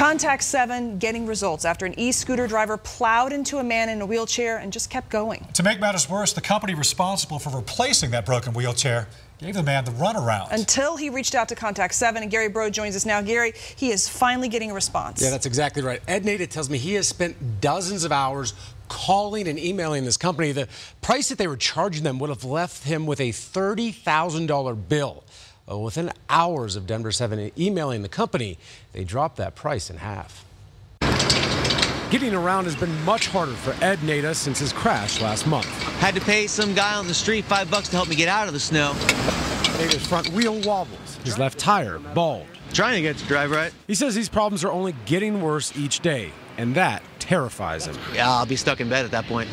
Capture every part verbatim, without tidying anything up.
Contact seven getting results after an e-scooter driver plowed into a man in a wheelchair and just kept going. To make matters worse, the company responsible for replacing that broken wheelchair gave the man the runaround. Until he reached out to Contact seven, and Gary Brode joins us now. Gary, he is finally getting a response. Yeah, that's exactly right. Ed Neyra tells me he has spent dozens of hours calling and emailing this company. The price that they were charging them would have left him with a thirty thousand dollar bill. Uh, within hours of Denver seven emailing the company, they dropped that price in half. Getting around has been much harder for Ed Neyra since his crash last month. Had to pay some guy on the street five bucks to help me get out of the snow. Neyra's front wheel wobbles, his left tire bald. Trying to get to drive right. He says these problems are only getting worse each day, and that terrifies him. Yeah, I'll be stuck in bed at that point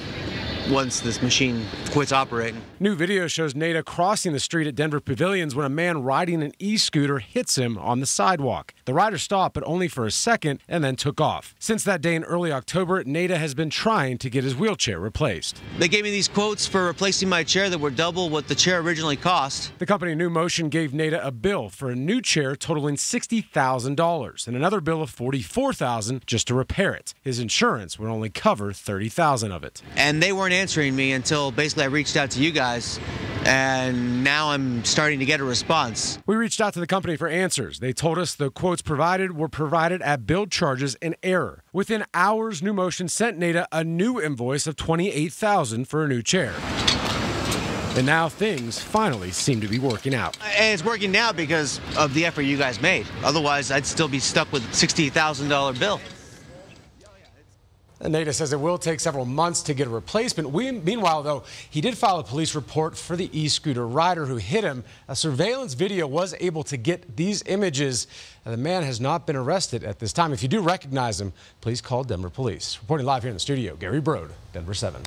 once this machine quits operating. New video shows Neyra crossing the street at Denver Pavilions when a man riding an e-scooter hits him on the sidewalk. The rider stopped, but only for a second, and then took off. Since that day in early October, Neyra has been trying to get his wheelchair replaced. They gave me these quotes for replacing my chair that were double what the chair originally cost. The company New Motion gave Neyra a bill for a new chair totaling sixty thousand dollars and another bill of forty-four thousand dollars just to repair it. His insurance would only cover thirty thousand dollars of it. And they weren't answering me until basically I reached out to you guys, and now I'm starting to get a response. We reached out to the company for answers. They told us the quotes provided were provided at build charges in error. Within hours, New Motion sent Neyra a new invoice of twenty-eight thousand dollars for a new chair. And now things finally seem to be working out. And it's working now because of the effort you guys made. Otherwise, I'd still be stuck with a sixty thousand dollar bill. Neyra says it will take several months to get a replacement. We, meanwhile, though, he did file a police report for the e-scooter rider who hit him. A surveillance video was able to get these images. The man has not been arrested at this time. If you do recognize him, please call Denver Police. Reporting live here in the studio, Gary Brode, Denver seven.